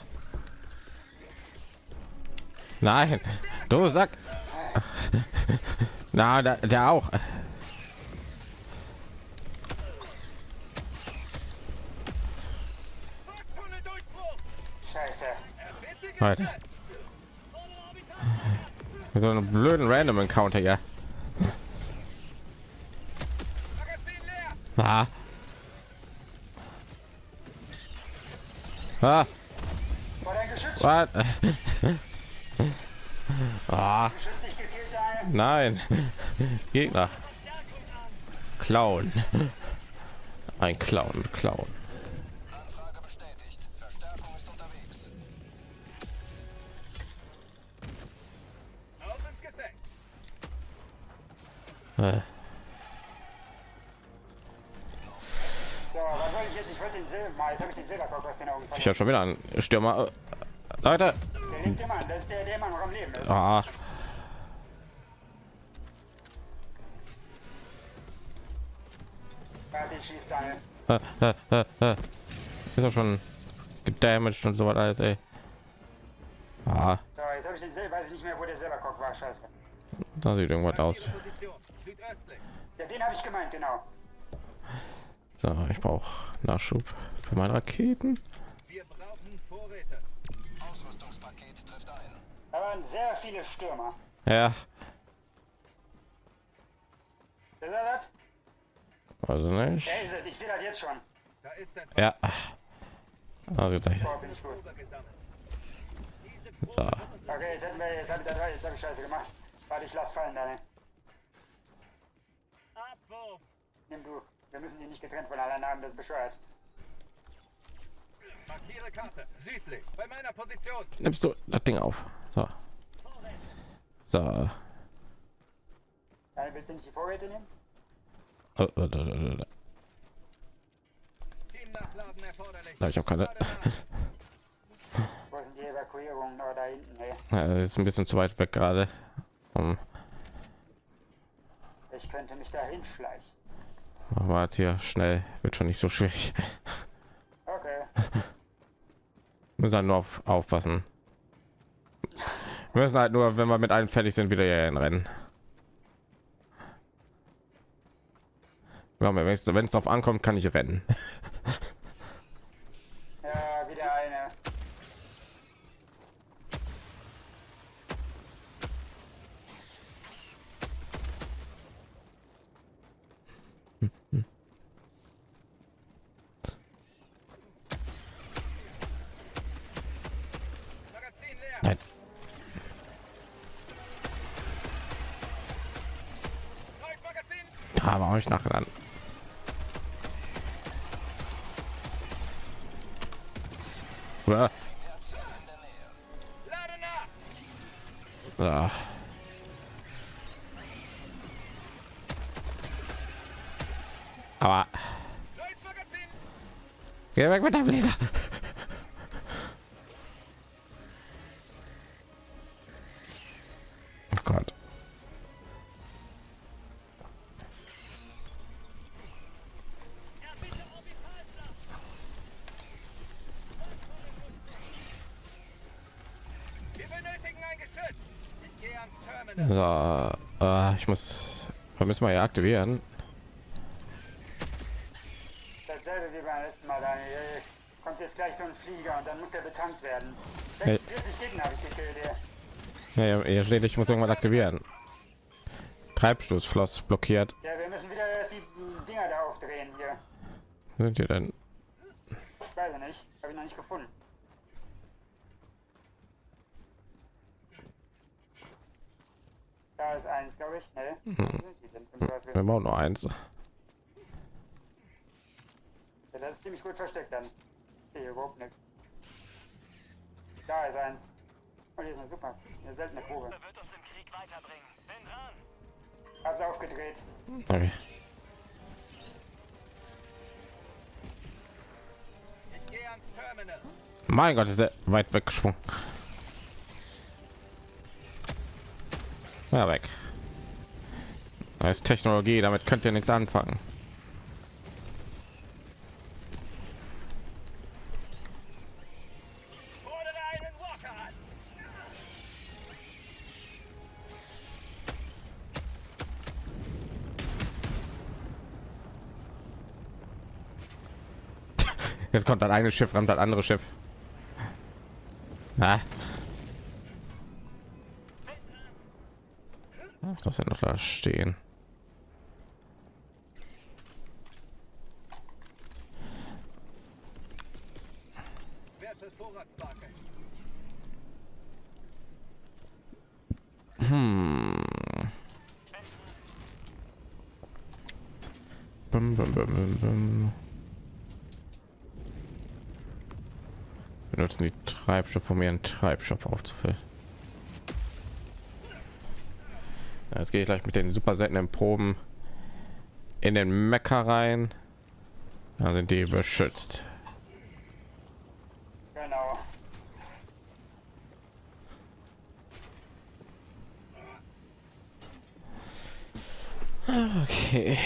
Nein, du Sack. Na, der auch. Scheiße. Weiter. So einen blöden Random Encounter, ja. Ah. Ah. What? Ah. Nein. Gegner. Clown. Ein Clown, Clown. So, was wollte ich jetzt? Ich wollte den Silber, jetzt habe ich den Silberkopf aus den Augen verloren. Ich habe schon wieder einen Stürmer. Leute. Der nimmt immer an, das ist der Mann noch am Leben ist. Ah. Warte, ich schieße da. Ist er schon gedamaged und so was alles, ey. Ah. So, jetzt habe ich den Silber, weiß ich nicht mehr, wo der Silberkopf war, scheiße. Da sieht irgendwas aus. Ja, den habe ich gemeint, genau. So, ich brauche Nachschub für meine Raketen. Wir brauchen Vorräte. Ausrüstungspaket trifft ein. Da waren sehr viele Stürmer. Ja. Wer war das? Also nicht. Ich sehe das jetzt schon. Da ist ja. Also gleich. So. Okay, jetzt hab ich Scheiße gemacht. Warte, ich lass fallen, Daniel. Nimm du. Wir müssen die nicht getrennt voneinander haben, das ist bescheuert. Markiere Karte, südlich, bei meiner Position. Nimmst du das Ding auf? So. So. Daniel, willst du nicht die Vorräte nehmen? Teamnachladen erforderlich. Da ich auch keine. Wo sind die Evakuierungen? Nur da hinten, ey. Ja, das ist ein bisschen zu weit weg gerade. Ich könnte mich dahin schleichen. Warte hier schnell, wird schon nicht so schwierig. Okay. Müssen halt nur aufpassen. Wir müssen halt nur, wenn wir mit allen fertig sind, wieder hier hinrennen. Ja, wenn es drauf ankommt, kann ich rennen. Ja, wieder eine. Nein. Da habe ich nachgeladen. Ah. Aber geh weg mit dem Laser. Oh Gott. Wir benötigen ein Geschütz. Ich gehe am Terminal. So, ich muss. Wir müssen mal hier aktivieren. Gleich so ein Flieger und dann muss der betankt werden. 46 Gegner habe ich gekillt. Ja, hier steht, ich muss irgendwann aktivieren. Treibstoßfloss blockiert. Ja, wir müssen wieder erst die Dinger da aufdrehen hier. Wo sind die denn? Ich weiß nicht, habe ich noch nicht gefunden. Da ist eins, glaube ich. Nee. Hm. Wir brauchen nur eins. Ja, das ist ziemlich gut versteckt dann. Hier überhaupt nichts. Da ist eins. Oh, hier ist eine super. Eine seltene Probe. Wird uns im Krieg weiterbringen. Bin dran. Hab's aufgedreht. Okay. Ich gehe ans Terminal. Mein Gott, ist er weit weggeschwungen. Ja, weg. Das ist Technologie, damit könnt ihr nichts anfangen. Jetzt kommt das eine Schiff, rammt das andere Schiff. Na? Ach, das sind noch da stehen. Bum, bum, bum, bum, bum. Wir nutzen die Treibstoff, um ihren Treibstoff aufzufüllen. Jetzt gehe ich gleich mit den super seltenen Proben in den Mecker rein. Dann sind die beschützt. Genau. Okay.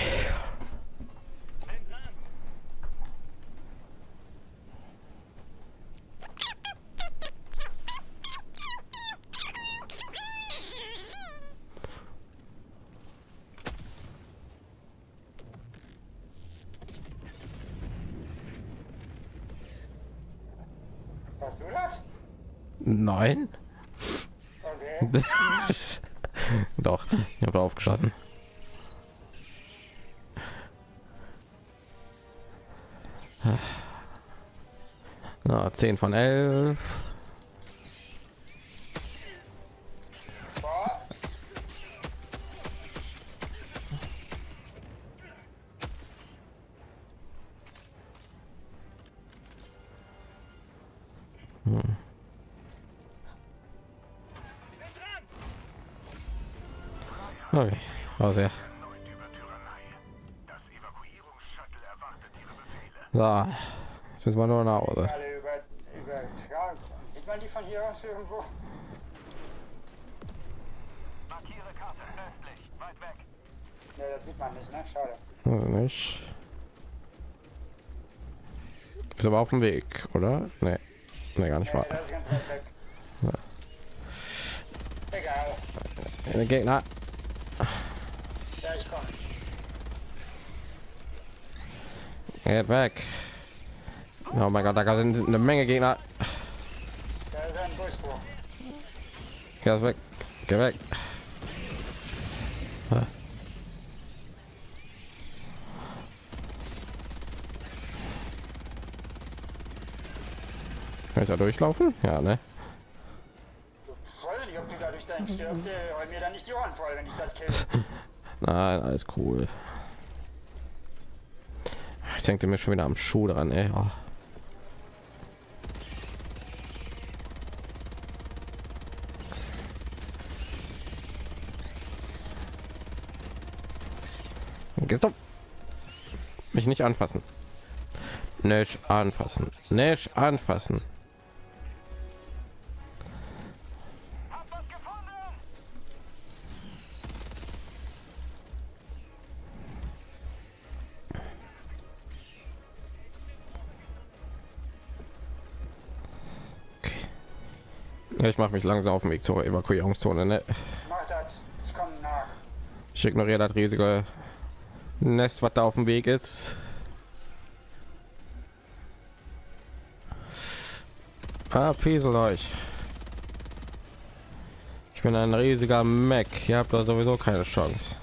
Nein. Okay. Doch, ich habe aufgeschossen. Na, 10 von 11. Okay, raus hier. So, jetzt müssen wir nur nach Hause. Sieht man die von hier aus irgendwo? Markiere Karte östlich, weit weg. Ja, das sieht man nicht, ne? Schade. Also nicht. Ist aber auf dem Weg, oder? Nee, nee, gar nicht wahr. Ja, das ist ganz weit weg. Ja. Egal. Der Gegner. Geht weg. Oh mein Gott, da sind eine Menge Gegner. Geh weg. Geh weg. Kann ich da durchlaufen? Ja, ne? Ich hoffe, da durch deinen stirbt, hol mir dann nicht die Ohren voll, wenn ich das kill. Nein, alles cool. Ich denke mir schon wieder am Schuh dran, ey. Oh. Mich nicht anfassen. Nicht anfassen. Nicht anfassen. Ich mache mich langsam auf dem Weg zur Evakuierungszone. Ne? Ich komme nach. Ich ignoriere das riesige Nest, was da auf dem Weg ist. Piesel euch. Ich bin ein riesiger Mac. Ihr habt da sowieso keine Chance.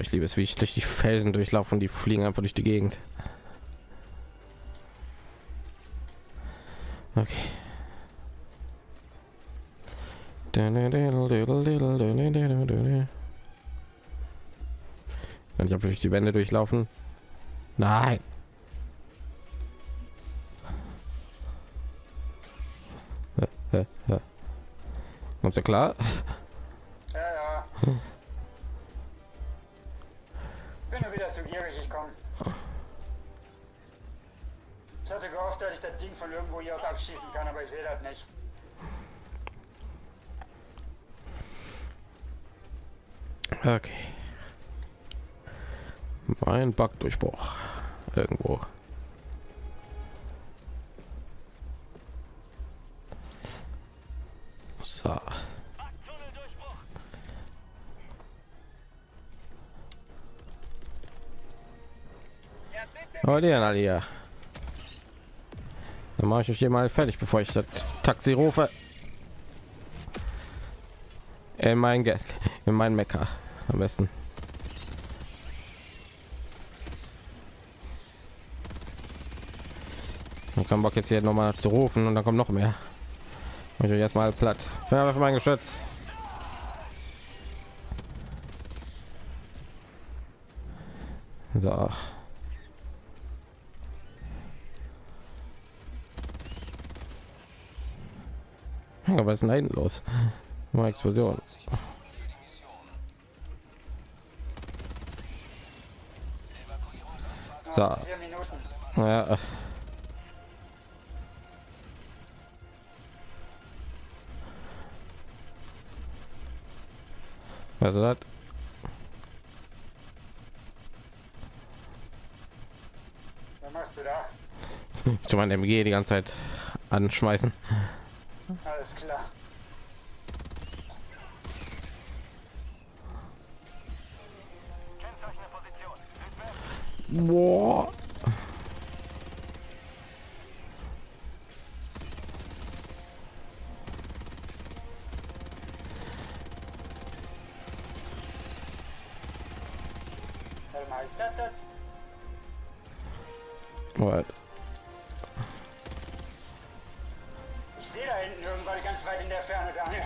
Ich liebe es, wie ich durch die Felsen durchlaufen, die fliegen einfach durch die Gegend. Okay. Kann ich auch durch die Wände durchlaufen? Nein. Kommst du klar? Ja, ja. Bin nur wieder zu gierig, ich komme. Ich hatte gehofft, dass ich das Ding von irgendwo hier aus abschießen kann, aber ich will das nicht. Okay. Mein Bugdurchbruch. Irgendwo. So. Oh, die Analia. Dann mache ich euch hier mal fertig, bevor ich das Taxi rufe. In mein Geld, in meinen Mecker am besten. Man kann Bock jetzt hier noch mal zu rufen und dann kommt noch mehr. Ich euch jetzt mal platt. Feuerwerfer mein Geschütz. So. Was ist denn da hinten los? Mal Explosion. So. Ja. Was ist das? Was machst du da? Ich tu mein MG die ganze Zeit anschmeißen. Alles klar. Kennzeichne Position. Boah. What? Ich sehe da hinten irgendwann ganz weit in der Ferne, Daniel.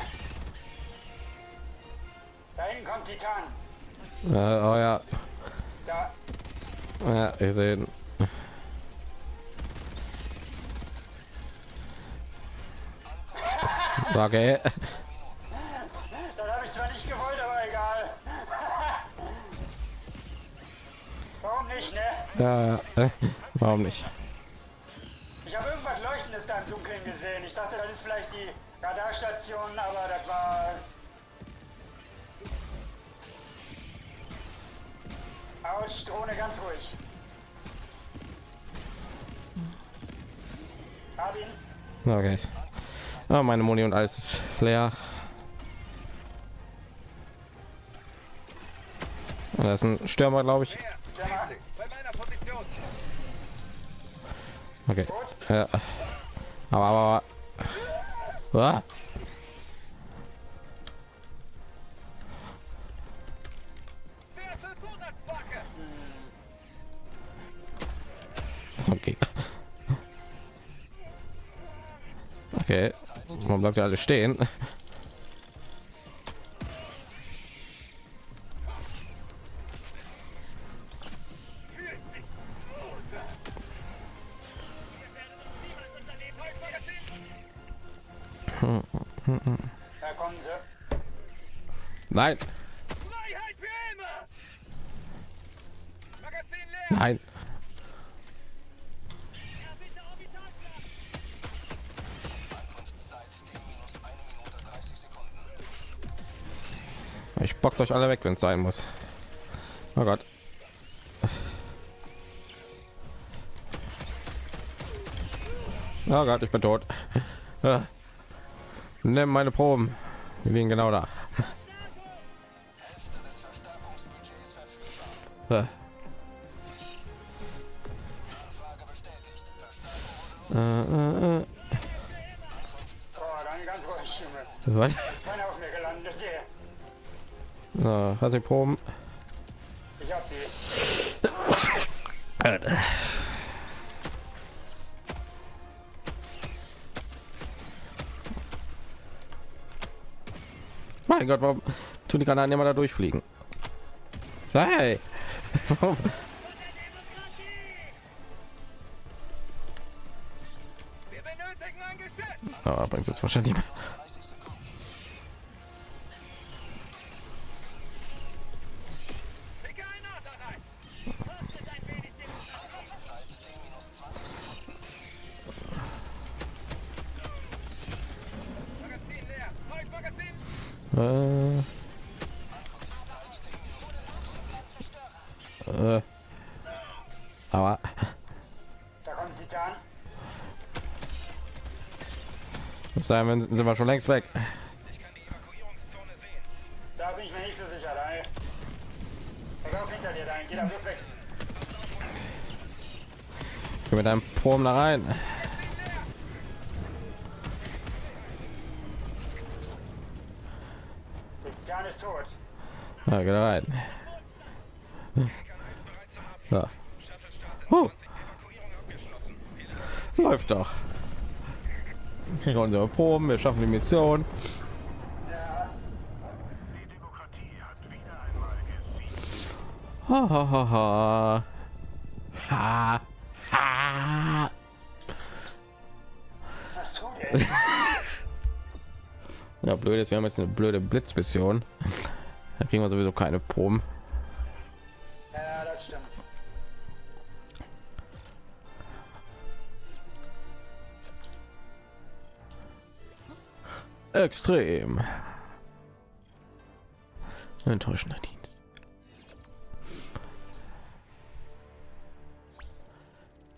Da hinten kommt Titan. Oh ja. Da. Ja, ich sehe ihn. Okay. Das habe ich zwar nicht gewollt, aber egal. Warum nicht, ne? Ja, warum nicht? Ich habe irgendwas Leuchtendes da im Dunkeln gesehen. Ich dachte, das ist vielleicht die Radarstation, aber das war... Autsch, Drohne, ganz ruhig. Hab ihn. Okay. Oh, meine Muni und alles ist leer. Das ist ein Stürmer, glaube ich. Okay. Ja. Aber. Okay. Okay. Man bleibt ja alle stehen. Da kommen sie. Nein. Nein. Ich boxe euch alle weg, wenn es sein muss. Oh Gott. Oh Gott, ich bin tot. Nimm meine Proben. Wir liegen genau da. Was? Na, hast du Proben? Ich hab die. Mein Gott, warum tun die Granaten immer da durchfliegen? Hey. Aber bringt es wahrscheinlich. Aber da kommt die Jan. Simon, sind wir schon längst weg. Ich kann die Evakuierungszone sehen. Da bin ich mir nicht so sicher. Da auf hinter dir, da geht am Bus weg. Geh mit deinem Prom da rein. Die Jan ist tot. Na, geht da rein. Ja. Läuft doch. Wir kriegen unsere Proben, wir schaffen die Mission. Die Demokratie hat wieder einmal gesiegt. Ha ha ha ha. Ha ha. Ja, blöd ist, wir haben jetzt eine blöde Blitzmission. Da kriegen wir sowieso keine Proben. Ja, das stimmt. Extrem enttäuschender Dienst.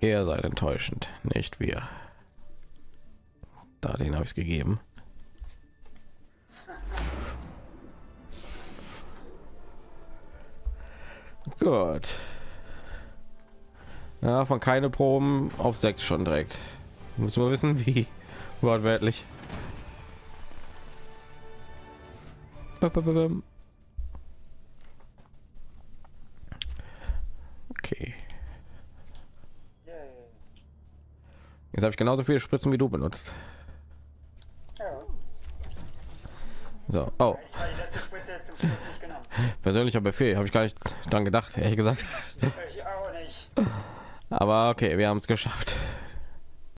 Er sei enttäuschend, nicht wir. Da den habe ich gegeben. Gut. Ja, von keine Proben auf 6 schon direkt. Muss man wissen, wie wortwörtlich. Okay. Jetzt habe ich genauso viele Spritzen wie du benutzt. So, oh. Persönlicher Befehl, habe ich gar nicht dran gedacht, ehrlich gesagt. Aber okay, wir haben es geschafft.